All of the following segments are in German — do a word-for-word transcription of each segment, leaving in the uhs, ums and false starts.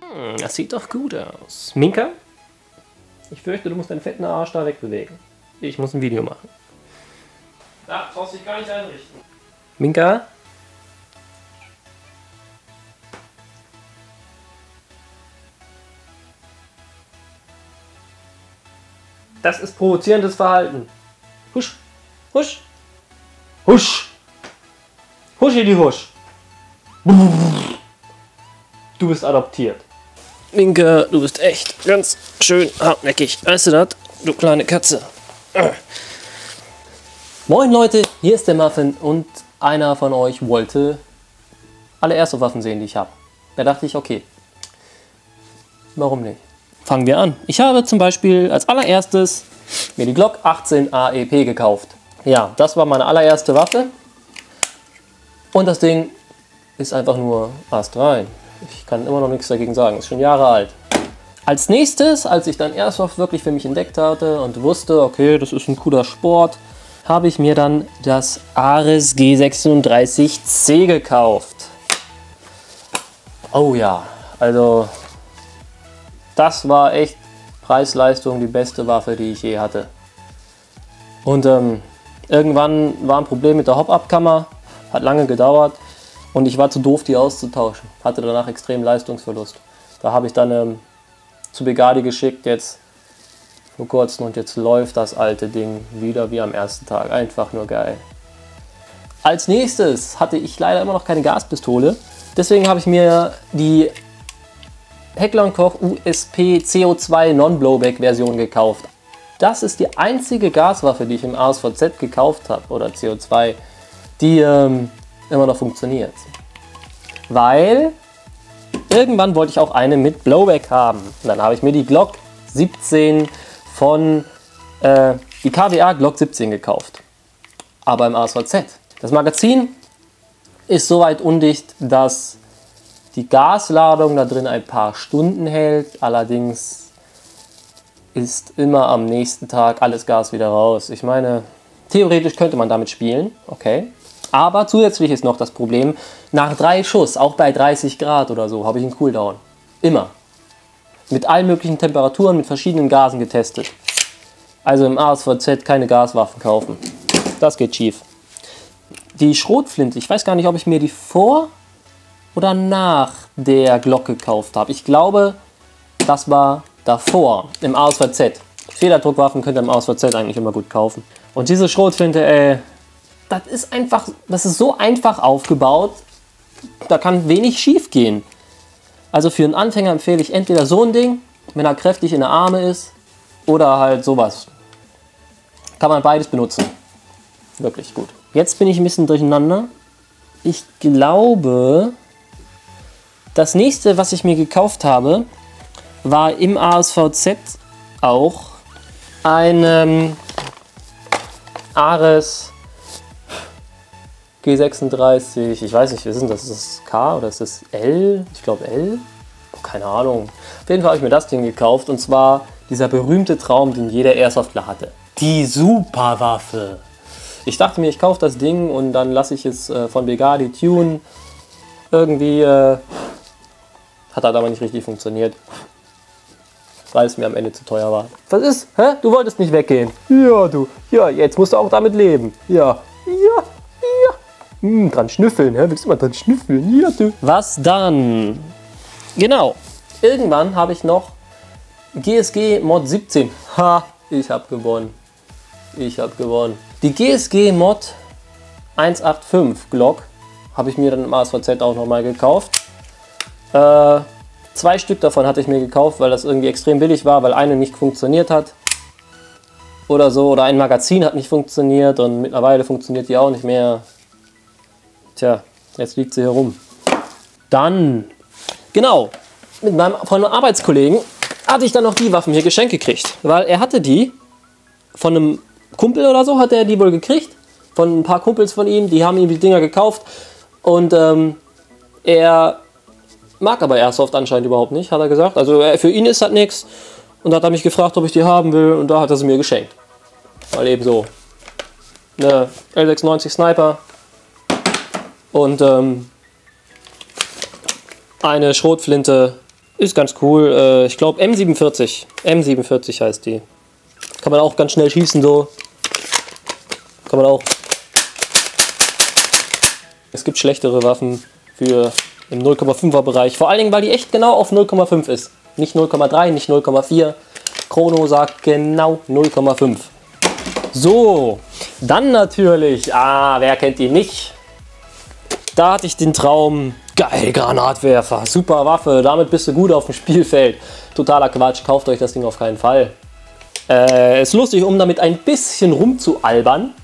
Hm, das sieht doch gut aus. Minka, ich fürchte, du musst deinen fetten Arsch da wegbewegen. Ich muss ein Video machen. Da brauchst du dich gar nicht einrichten. Minka? Das ist provozierendes Verhalten. Husch, husch, husch, husch in die Husch. Du bist adoptiert. Minka, du bist echt ganz schön hartnäckig. Weißt du das? Du kleine Katze. Moin Leute, hier ist der Muffin und einer von euch wollte alle Airsoft-Waffen sehen, die ich habe. Da dachte ich, okay, warum nicht? Fangen wir an. Ich habe zum Beispiel als allererstes mir die Glock achtzehn A E P gekauft. Ja, das war meine allererste Waffe. Und das Ding ist einfach nur astrein. Ich kann immer noch nichts dagegen sagen. Ist schon Jahre alt. Als nächstes, als ich dann Airsoft wirklich für mich entdeckt hatte und wusste, okay, das ist ein cooler Sport, habe ich mir dann das Ares G sechsunddreißig C gekauft. Oh ja, also das war echt Preis-Leistung die beste Waffe, die ich je hatte. Und ähm, irgendwann war ein Problem mit der Hop-Up-Kammer, hat lange gedauert und ich war zu doof, die auszutauschen. Hatte danach extrem Leistungsverlust. Da habe ich dann ähm, zu Begadi geschickt jetzt vor kurzem und jetzt läuft das alte Ding wieder wie am ersten Tag. Einfach nur geil. Als nächstes hatte ich leider immer noch keine Gaspistole, deswegen habe ich mir die Heckler und Koch U S P C O zwei Non-Blowback Version gekauft. Das ist die einzige Gaswaffe, die ich im A S V Z gekauft habe, oder C O zwei, die ähm, immer noch funktioniert. Weil irgendwann wollte ich auch eine mit Blowback haben. Und dann habe ich mir die Glock siebzehn von, äh, die K W A Glock siebzehn gekauft. Aber im A S V Z. Das Magazin ist soweit undicht, dass die Gasladung da drin ein paar Stunden hält, allerdings ist immer am nächsten Tag alles Gas wieder raus. Ich meine, theoretisch könnte man damit spielen, okay. Aber zusätzlich ist noch das Problem, nach drei Schuss, auch bei dreißig Grad oder so, habe ich einen Cooldown. Immer. Mit allen möglichen Temperaturen, mit verschiedenen Gasen getestet. Also im A S V Z keine Gaswaffen kaufen. Das geht schief. Die Schrotflinte, ich weiß gar nicht, ob ich mir die vor oder nach der Glock gekauft habe. Ich glaube, das war davor, im A S V Z. Federdruckwaffen könnt ihr im A S V Z eigentlich immer gut kaufen. Und diese Schrotflinte, ey, das ist einfach, das ist so einfach aufgebaut, da kann wenig schief gehen. Also für einen Anfänger empfehle ich entweder so ein Ding, wenn er kräftig in der Arme ist, oder halt sowas. Kann man beides benutzen. Wirklich gut. Jetzt bin ich ein bisschen durcheinander. Ich glaube, das nächste, was ich mir gekauft habe, war im A S V Z auch ein ähm, Ares G sechsunddreißig, ich weiß nicht, wir sind das, ist das K oder ist das L? Ich glaube L? Oh, keine Ahnung. Auf jeden Fall habe ich mir das Ding gekauft und zwar dieser berühmte Traum, den jeder Airsoftler hatte. Die Superwaffe. Ich dachte mir, ich kaufe das Ding und dann lasse ich es äh, von Begadi tunen. Irgendwie äh, hat das aber nicht richtig funktioniert, weil es mir am Ende zu teuer war. Was ist? Hä? Du wolltest nicht weggehen. Ja, du. Ja, jetzt musst du auch damit leben. Ja. Ja. Ja. Hm, dran schnüffeln. Hä? Willst du mal dran schnüffeln? Ja, du. Was dann? Genau. Irgendwann habe ich noch G S G Mod siebzehn. Ha, ich habe gewonnen. Ich habe gewonnen. Die G S G Mod hundertachtundachtzig Glock habe ich mir dann im A S V Z auch nochmal gekauft. Äh, zwei Stück davon hatte ich mir gekauft, weil das irgendwie extrem billig war, weil eine nicht funktioniert hat oder so, oder ein Magazin hat nicht funktioniert und mittlerweile funktioniert die auch nicht mehr. Tja, jetzt liegt sie hier rum. Dann, genau, mit meinem, von meinem Arbeitskollegen hatte ich dann noch die Waffen hier geschenkt gekriegt, weil er hatte die von einem Kumpel oder so, hat er die wohl gekriegt, von ein paar Kumpels von ihm, die haben ihm die Dinger gekauft und ähm, er mag aber Airsoft anscheinend überhaupt nicht, hat er gesagt, also für ihn ist das nichts und da hat er mich gefragt, ob ich die haben will und da hat er sie mir geschenkt, weil eben so eine L sechsundneunzig Sniper und ähm, eine Schrotflinte. Ist ganz cool. Ich glaube M siebenundvierzig. M siebenundvierzig heißt die. Kann man auch ganz schnell schießen so. Kann man auch. Es gibt schlechtere Waffen für im null Komma fünfer Bereich. Vor allen Dingen, weil die echt genau auf null Komma fünf ist. Nicht null Komma drei, nicht null Komma vier. Chrono sagt genau null Komma fünf. So, dann natürlich. Ah, wer kennt ihn nicht? Da hatte ich den Traum. Geil, Granatwerfer, super Waffe, damit bist du gut auf dem Spielfeld. Totaler Quatsch, kauft euch das Ding auf keinen Fall. Äh, ist lustig, um damit ein bisschen rumzualbern.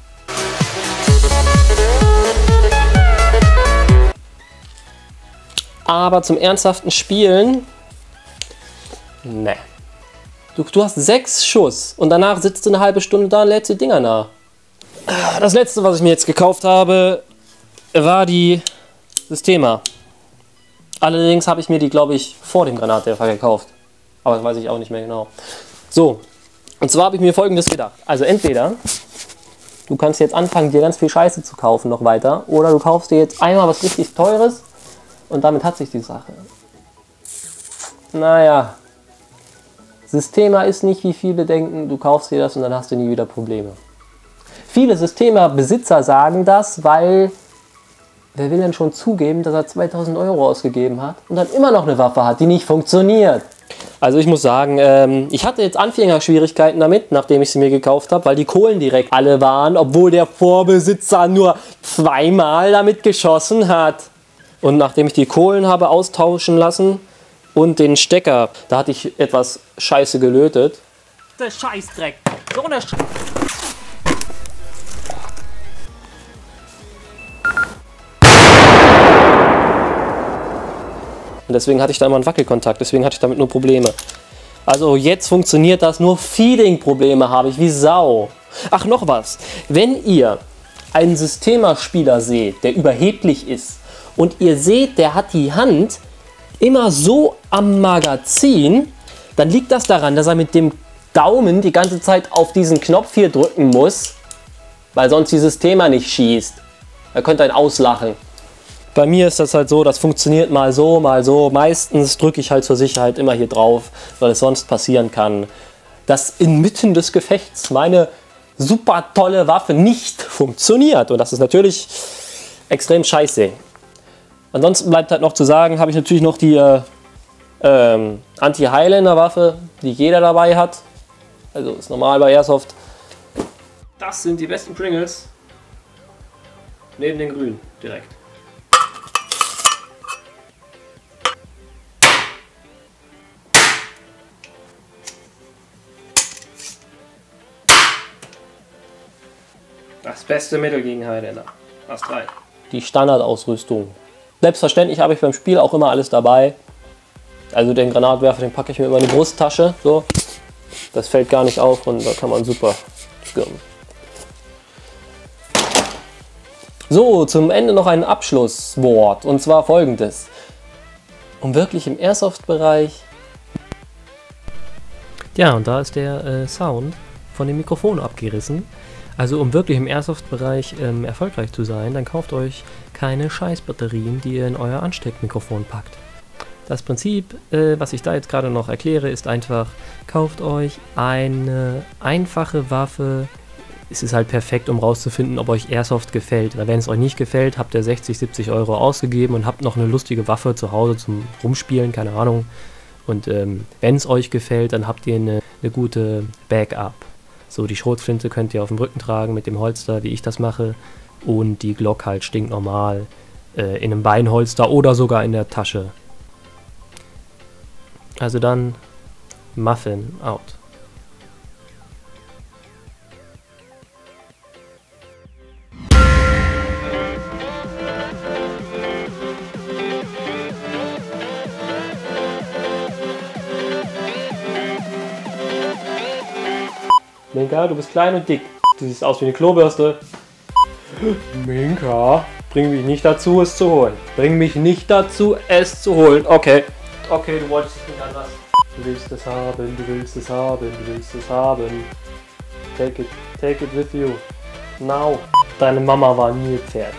Aber zum ernsthaften Spielen, ne. Du, du hast sechs Schuss und danach sitzt du eine halbe Stunde da und lädst die Dinger nach. Das letzte, was ich mir jetzt gekauft habe, war die Systema. Allerdings habe ich mir die, glaube ich, vor dem Granatwerfer gekauft. Aber das weiß ich auch nicht mehr genau. So, und zwar habe ich mir Folgendes gedacht. Also entweder, du kannst jetzt anfangen, dir ganz viel Scheiße zu kaufen noch weiter, oder du kaufst dir jetzt einmal was richtig Teures und damit hat sich die Sache. Naja, Systema ist nicht, wie viele denken, du kaufst dir das und dann hast du nie wieder Probleme. Viele Systema-Besitzer sagen das, weil... Wer will denn schon zugeben, dass er zweitausend Euro ausgegeben hat und dann immer noch eine Waffe hat, die nicht funktioniert? Also ich muss sagen, ähm, ich hatte jetzt Anfängerschwierigkeiten damit, nachdem ich sie mir gekauft habe, weil die Kohlen direkt alle waren, obwohl der Vorbesitzer nur zweimal damit geschossen hat. Und nachdem ich die Kohlen habe austauschen lassen und den Stecker, da hatte ich etwas Scheiße gelötet. Der Scheißdreck. So eine Scheiße. Und deswegen hatte ich da immer einen Wackelkontakt, deswegen hatte ich damit nur Probleme. Also jetzt funktioniert das, nur Feeding-Probleme habe ich, wie Sau. Ach, noch was. Wenn ihr einen Systema-Spieler seht, der überheblich ist, und ihr seht, der hat die Hand immer so am Magazin, dann liegt das daran, dass er mit dem Daumen die ganze Zeit auf diesen Knopf hier drücken muss, weil sonst die Systema nicht schießt. Da könnt ihr ihn auslachen. Bei mir ist das halt so, das funktioniert mal so, mal so. Meistens drücke ich halt zur Sicherheit immer hier drauf, weil es sonst passieren kann, dass inmitten des Gefechts meine super tolle Waffe nicht funktioniert. Und das ist natürlich extrem scheiße. Ansonsten bleibt halt noch zu sagen, habe ich natürlich noch die äh, ähm, Anti-Highlander-Waffe, die jeder dabei hat. Also ist normal bei Airsoft. Das sind die besten Pringles. Neben den grünen direkt. Das beste Mittel gegen Highlander. Das drei. Die Standardausrüstung. Selbstverständlich habe ich beim Spiel auch immer alles dabei. Also den Granatwerfer, den packe ich mir immer in die Brusttasche. So. Das fällt gar nicht auf und da kann man super schirmen. So, zum Ende noch ein Abschlusswort. Und zwar folgendes. Um wirklich im Airsoft-Bereich... Ja, und da ist der äh, Sound von dem Mikrofon abgerissen. Also um wirklich im Airsoft-Bereich ähm, erfolgreich zu sein, dann kauft euch keine Scheißbatterien, die ihr in euer Ansteckmikrofon packt. Das Prinzip, äh, was ich da jetzt gerade noch erkläre, ist einfach, kauft euch eine einfache Waffe. Es ist halt perfekt, um rauszufinden, ob euch Airsoft gefällt. Wenn es euch nicht gefällt, habt ihr sechzig, siebzig Euro ausgegeben und habt noch eine lustige Waffe zu Hause zum Rumspielen, keine Ahnung. Und ähm, wenn es euch gefällt, dann habt ihr eine, eine gute Backup. So, die Schrotflinte könnt ihr auf dem Rücken tragen mit dem Holster, wie ich das mache. Und die Glock halt stinknormal äh, in einem Beinholster oder sogar in der Tasche. Also dann Muffin out. Minka, du bist klein und dick. Du siehst aus wie eine Klobürste. Minka, bring mich nicht dazu, es zu holen. Bring mich nicht dazu, es zu holen. Okay. Okay, du wolltest es nicht anders. Du willst es haben, du willst es haben, du willst es haben. Take it, take it with you. Now. Deine Mama war nie Pferd.